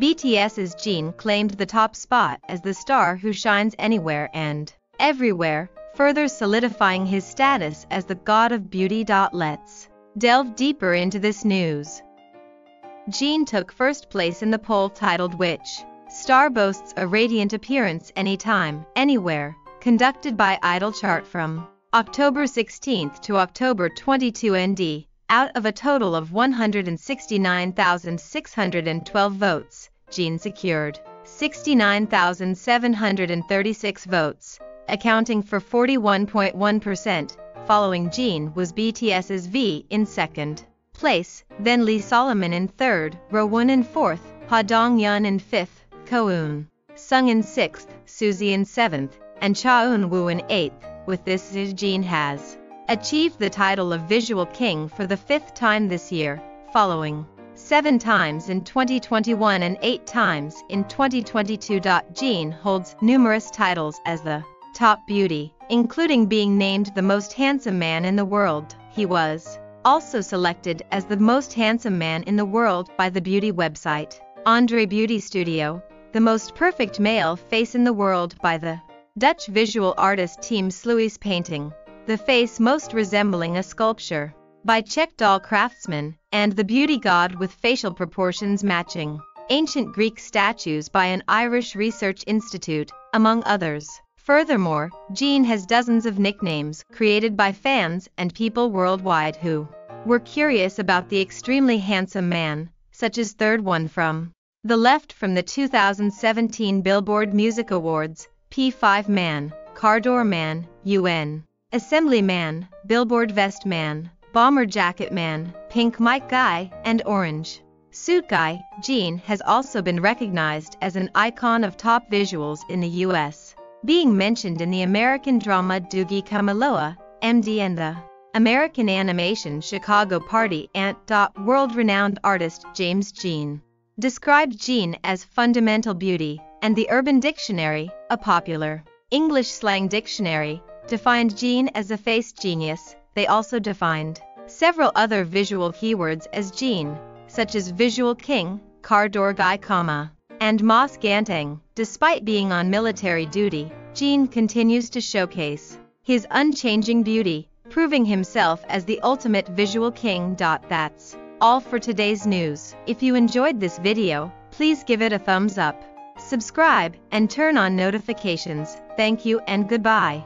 BTS's Jin claimed the top spot as the star who shines anywhere and everywhere, further solidifying his status as the god of beauty. Let's delve deeper into this news. Jin took first place in the poll titled "Which Star Boasts a Radiant Appearance Anytime, Anywhere," conducted by Idol chart from October 16 to October 22 MD, out of a total of 169,612 votes. Jin secured 69,736 votes, accounting for 41.1%. Following Jin was BTS's V in second place, then Lee Solomon in third, Rowoon in fourth, Ha Dong-yeon in fifth, Ko-eun Sung in sixth, Suzy in seventh, and Cha Eun-woo in eighth. With this, Jin has achieved the title of Visual King for the fifth time this year, following 7 times in 2021 and 8 times in 2022. Jin holds numerous titles as the top beauty, including being named the most handsome man in the world. He was also selected as the most handsome man in the world by the beauty website Andre Beauty Studio, the most perfect male face in the world by the Dutch visual artist team Sluis Painting, the face most resembling a sculpture by Czech doll craftsman, and the beauty god with facial proportions matching ancient Greek statues by an Irish research institute, among others. Furthermore, Jin has dozens of nicknames created by fans and people worldwide who were curious about the extremely handsome man, such as third one from the left from the 2017 Billboard Music Awards, P5 Man, Car Door Man, UN Assembly Man, Billboard Vest Man, Bomber Jacket Man, Pink Mic Guy, and Orange Suit Guy. Jin has also been recognized as an icon of top visuals in the U.S., being mentioned in the American drama Doogie Kameāloha, MD, and the American animation Chicago Party Ant. World-renowned artist James Jin described Jin as fundamental beauty, and the Urban Dictionary, a popular English slang dictionary, defined Jin as a face genius. They also defined several other visual keywords as Jin, such as Visual King, Car Door Guy, and Moss Gantang. Despite being on military duty, Jin continues to showcase his unchanging beauty, proving himself as the ultimate Visual King. That's all for today's news. If you enjoyed this video, please give it a thumbs up, subscribe, and turn on notifications. Thank you and goodbye.